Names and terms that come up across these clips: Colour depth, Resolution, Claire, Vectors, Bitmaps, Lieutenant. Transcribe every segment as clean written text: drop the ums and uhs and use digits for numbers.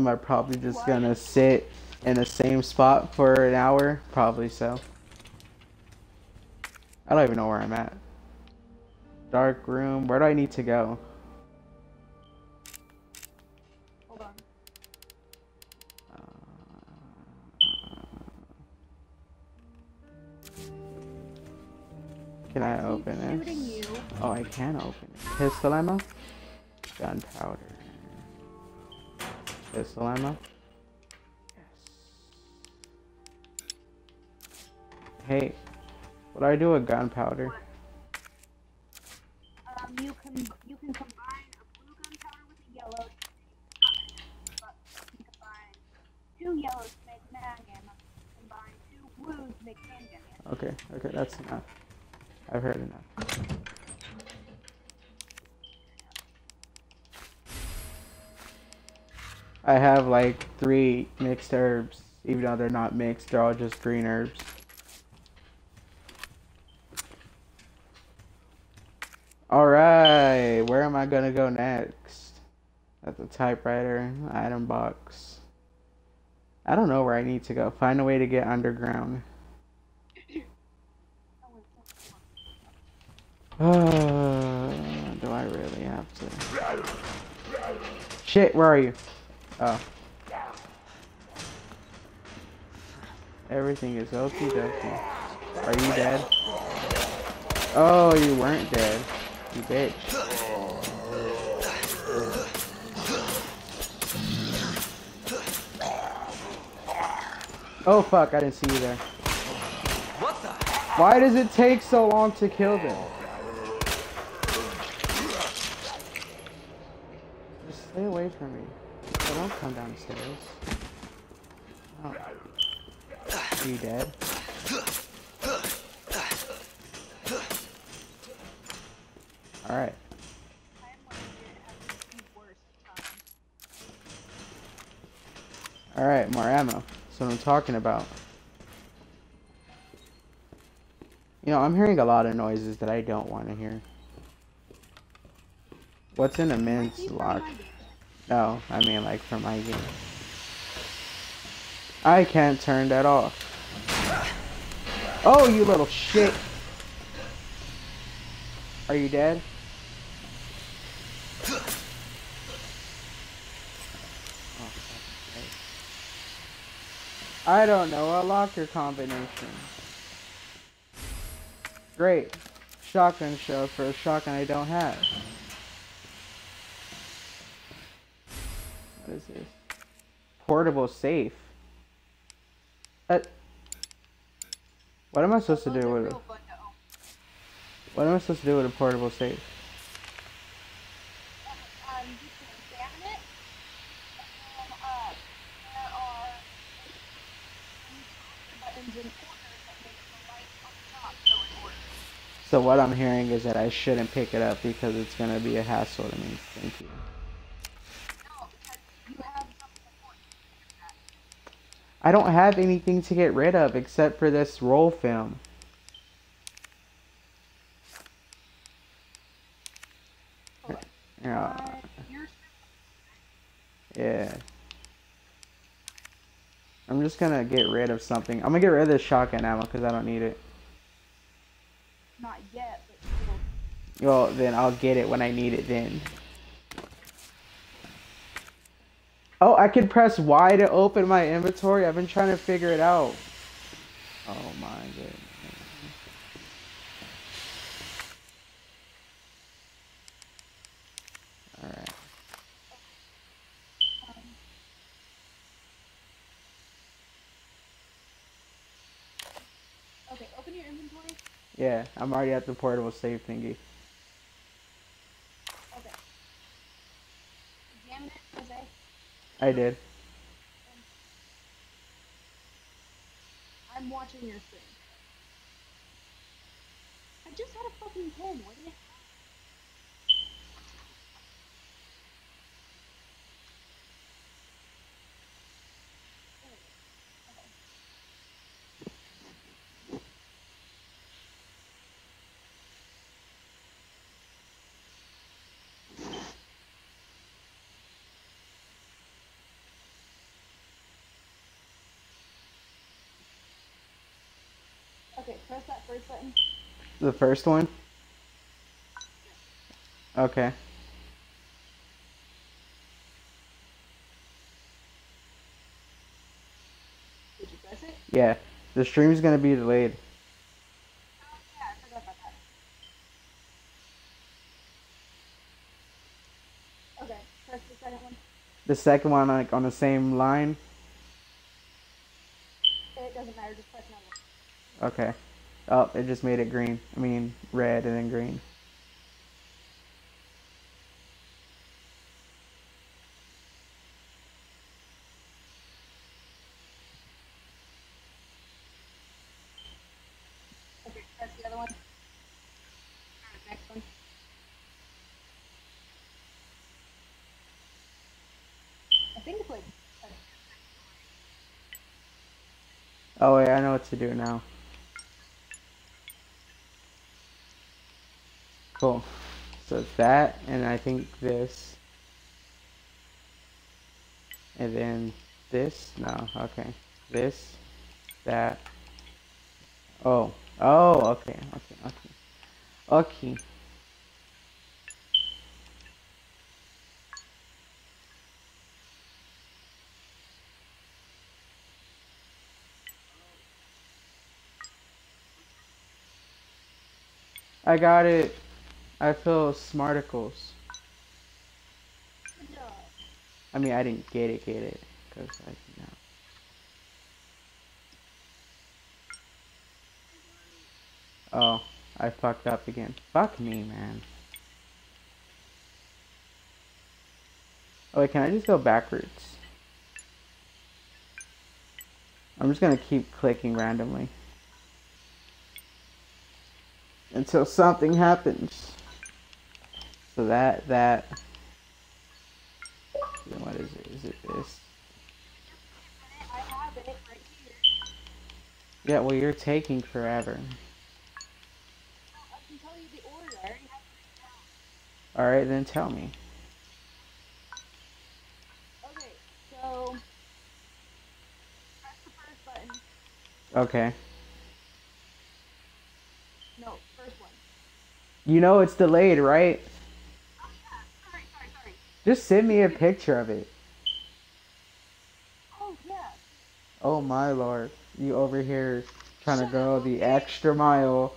Am I probably just gonna sit in the same spot for an hour? Probably so. I don't even know where I'm at. Dark room. Where do I need to go? Hold on. Can I open it? Oh, I can open it. Pistol ammo? Gunpowder. Pistol ammo? Yes. Hey, what do I do with gunpowder? You can combine a blue gunpowder with a yellow to make but you can combine two yellows to make magnum, combine two blues to make handgun. Okay, that's enough. I've heard enough. I have like 3 mixed herbs, even though they're not mixed, they're all just green herbs. Alright, where am I gonna go next? At the typewriter, item box. I don't know where I need to go. Find a way to get underground. Do I really have to? Shit, where are you? Oh. Everything is okie dokie. Are you dead? Oh, you weren't dead. You bitch. Oh fuck, I didn't see you there. What the? Why does it take so long to kill them? Just stay away from me. So don't come downstairs. Oh. Are you dead? Alright. Alright, more ammo. That's what I'm talking about. You know, I'm hearing a lot of noises that I don't want to hear. What's in a men's lock? No, I mean like for my game. I can't turn that off. Oh, you little shit! Are you dead? Oh, I don't know a locker combination. Great. Shotgun shell for a shotgun I don't have. What is this? Portable safe. What am I supposed to do with it? What am I supposed to do with a portable safe? You can examine it. And there are buttons in order that make the light on the top go in order. So what I'm hearing is that I shouldn't pick it up because it's going to be a hassle to me. Thank you. No, because you have something important to get rid of. I don't have anything to get rid of except for this roll film. Yeah. I'm just gonna get rid of something. I'm gonna get rid of this shotgun ammo because I don't need it. Not yet, but still. Well, then I'll get it when I need it then. Oh, I can press Y to open my inventory. I've been trying to figure it out. Oh my goodness. Alright. Okay, open your inventory. Yeah, I'm already at the portable save thingy. Okay. Examine it, Jose. I did. I'm watching your stream. I just had a fucking pen, wasn't it? Press that first button. The first one? Okay. Did you press it? Yeah. The stream is going to be delayed. Oh, yeah, I forgot about that. Okay, press the second one. The second one, like, on the same line? It doesn't matter, just press another one. Okay. Oh, it just made it green. I mean, red and then green. Oh wait, I know what to do now. Cool. So it's that, and I think this. And then this? No, okay. This, that. Oh. Oh, okay, okay, okay. Okay. I got it. I feel smarticles. I mean, I didn't get it, cause I no. Oh, I fucked up again. Fuck me, man. Oh wait, can I just go backwards? I'm just gonna keep clicking randomly. Until something happens. So that. Then what is it? Is it this? I have it right here. Yeah, well, you're taking forever. Well, I can tell you the order. I already have it down. Alright, then tell me. Okay, so. Press the first button. Okay. You know it's delayed, right? Oh, yeah. Sorry. Just send me a picture of it. Oh, yeah. Oh, my Lord. You over here trying to go the extra mile.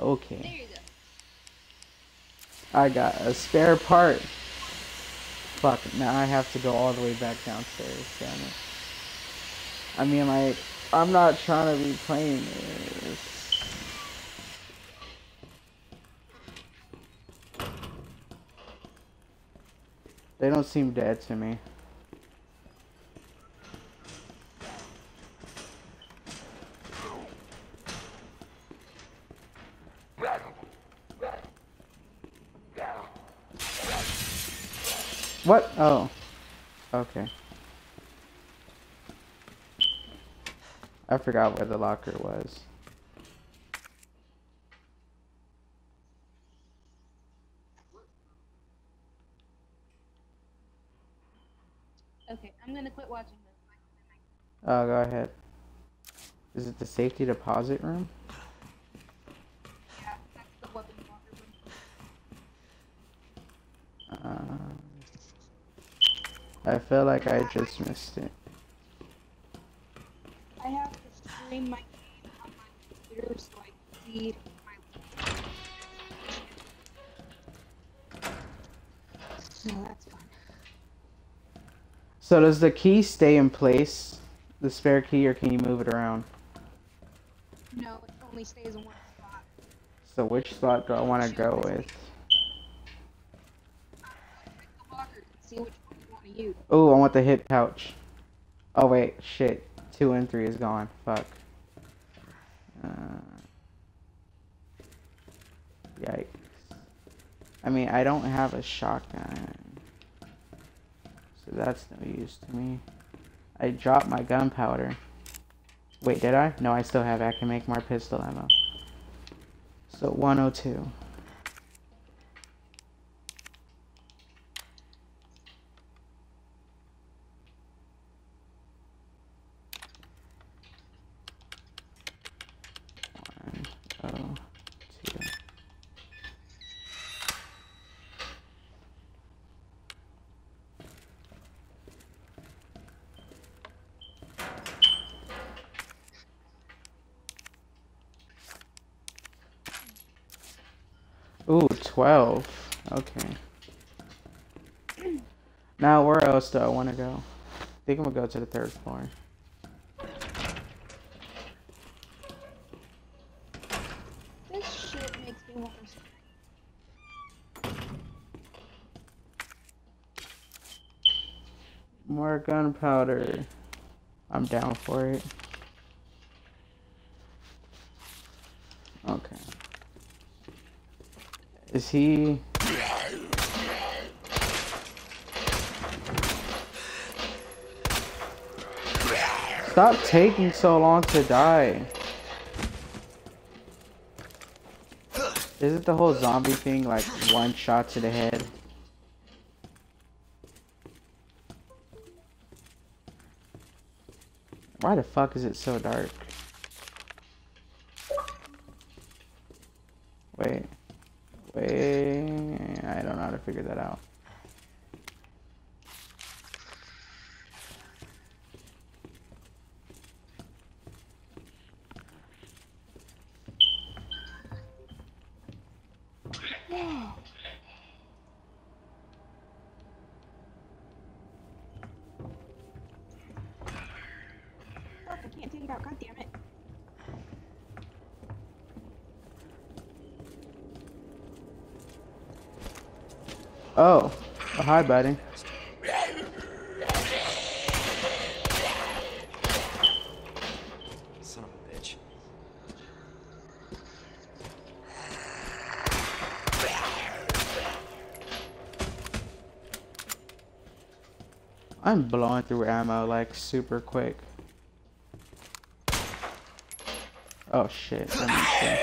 Okay. There you go. I got a spare part. Fuck, now I have to go all the way back downstairs, damn it. I mean, like, I'm not trying to be playing this. They don't seem dead to me. What? Oh. Okay. I forgot where the locker was. Okay, I'm gonna quit watching this. Oh, go ahead. Is it the safety deposit room? Yeah, that's the weapon locker room. I feel like I just missed it. I have to stream my game on my computer so I can see my... So that's fun. So does the key stay in place, the spare key, or can you move it around? No, it only stays in one spot. So which slot do I want to go with? See which one you want to use. Oh, I want the hip pouch. Oh wait, shit. 2 and 3 is gone. Fuck. Yikes. I mean, I don't have a shotgun, so that's no use to me. I dropped my gunpowder. Wait, did I? No, I still have it. I can make more pistol ammo. So 102. Ooh, 12. Okay. Now, where else do I want to go? I think I'm going to go to the 3rd floor. This shit makes me want to... More gunpowder. I'm down for it. Okay. Is he... Stop taking so long to die. Isn't the whole zombie thing like one shot to the head? Why the fuck is it so dark? Wait. Wait, I don't know how to figure that out. Look, I can't take it out, god damn it. Oh. Oh, hi, buddy. Son of a bitch. I'm blowing through ammo like super quick. Oh shit. Let me see.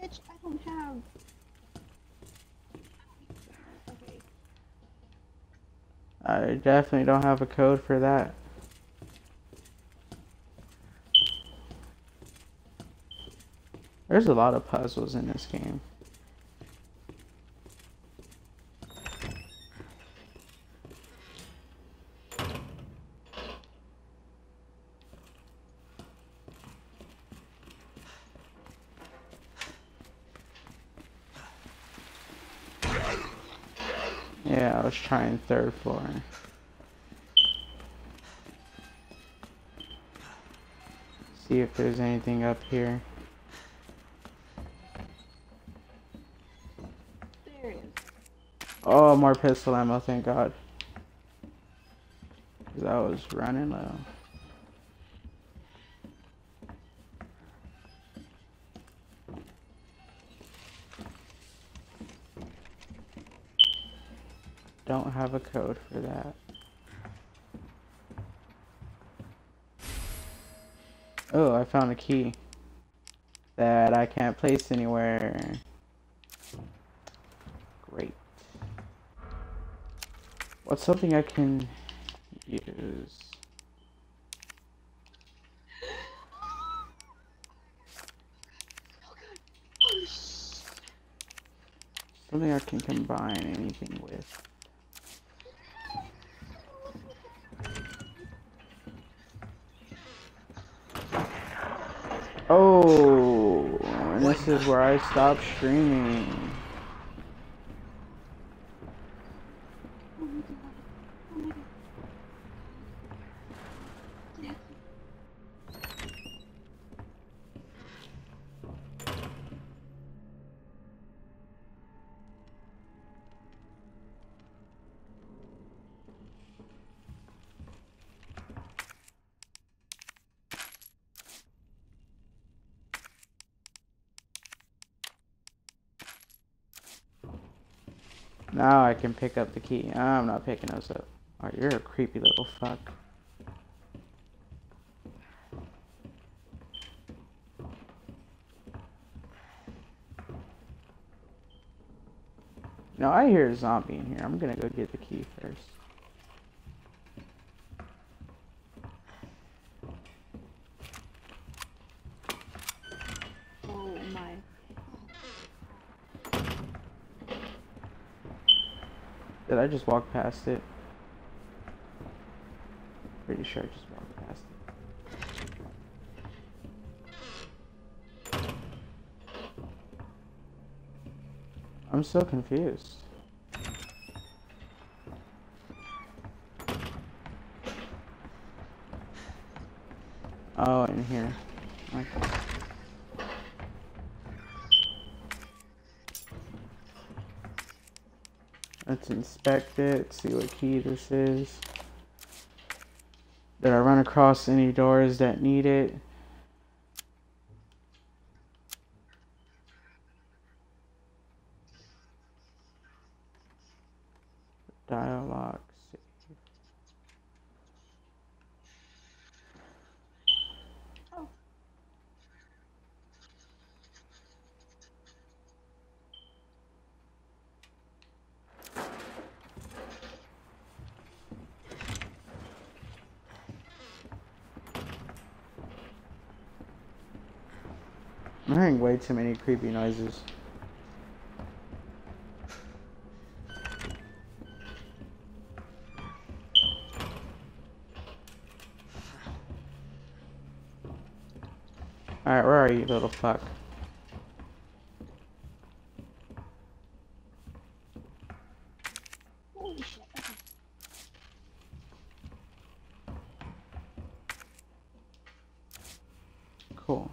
Bitch, I don't have... Okay. I definitely don't have a code for that. There's a lot of puzzles in this game. Yeah, I was trying third floor. See if there's anything up here. There it is. Oh, more pistol ammo, thank God. Because I was running low. Don't have a code for that. Oh, I found a key that I can't place anywhere. Great. What's something I can use? Something I can combine anything with. Oh, and this is where I stopped streaming. Now I can pick up the key. I'm not picking those up. Alright, you're a creepy little fuck. No, I hear a zombie in here. I'm gonna go get the key first. Did I just walk past it? Pretty sure I just walked past it. I'm so confused. Oh, in here. Okay. Let's inspect it, see what key this is. Did I run across any doors that need it? Dialogue. I'm hearing way too many creepy noises. Alright, where are you, little fuck? Cool.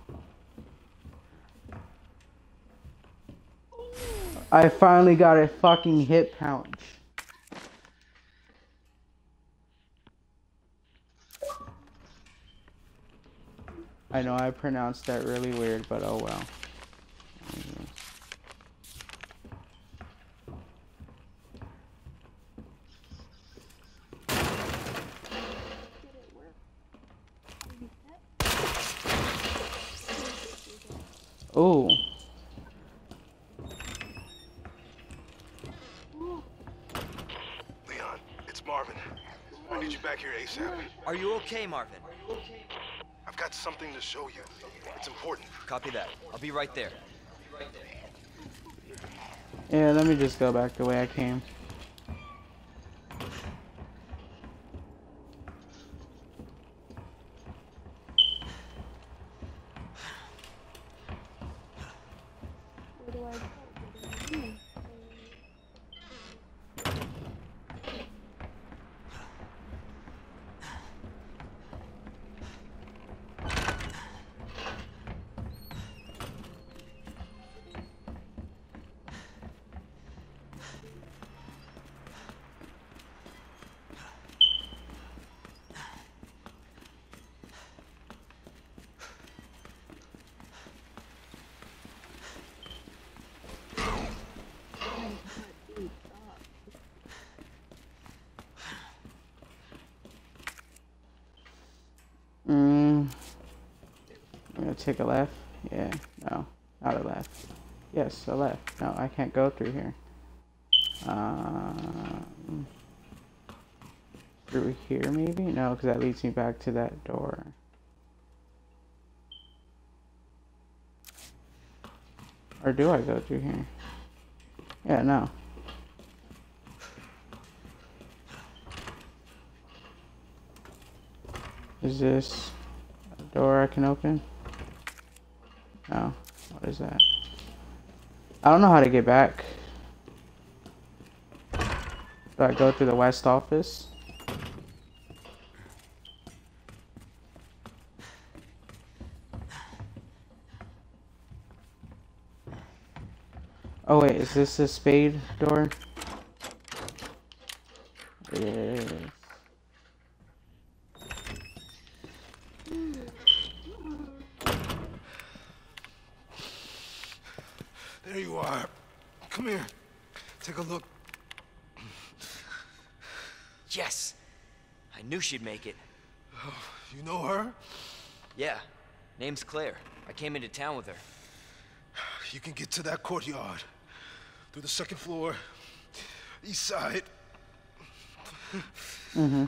I finally got a fucking hit pound. I know I pronounced that really weird, but oh well. Oh. Back here ASAP. Are you okay, Marvin? I've got something to show you. It's It's important. Copy that. I'll be right there. Yeah, let me just go back the way I came. Take a left? Yeah, no, not a left. Yes, a left. No, I can't go through here. Through here maybe? No, because that leads me back to that door. Or do I go through here? Yeah, no. Is this a door I can open? No. What is that? I don't know how to get back. Do I go through the West office? Oh wait, is this a spade door? It is. There you are. Come here. Take a look. Yes. I knew she'd make it. Oh, you know her? Yeah. Name's Claire. I came into town with her. You can get to that courtyard. Through the second floor. East side. Mm-hmm.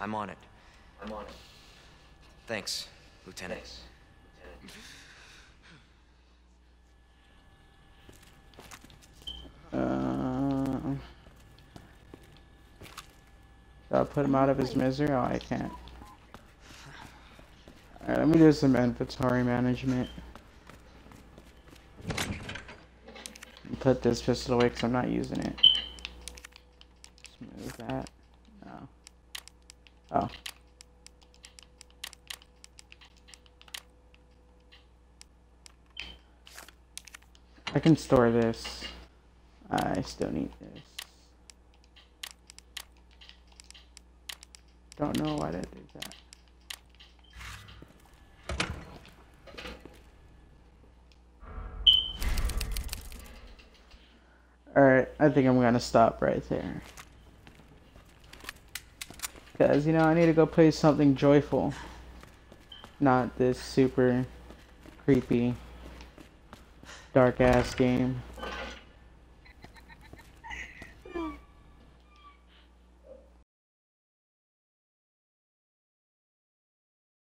I'm on it. Thanks, Lieutenant. Do I put him out of his misery? Oh, I can't. Alright, let me do some inventory management. Put this pistol away because I'm not using it. Just move that. No. Oh. I can store this. I still need this. Don't know why that did that. Alright, I think I'm gonna stop right there. Because, you know, I need to go play something joyful. Not this super creepy, dark ass game.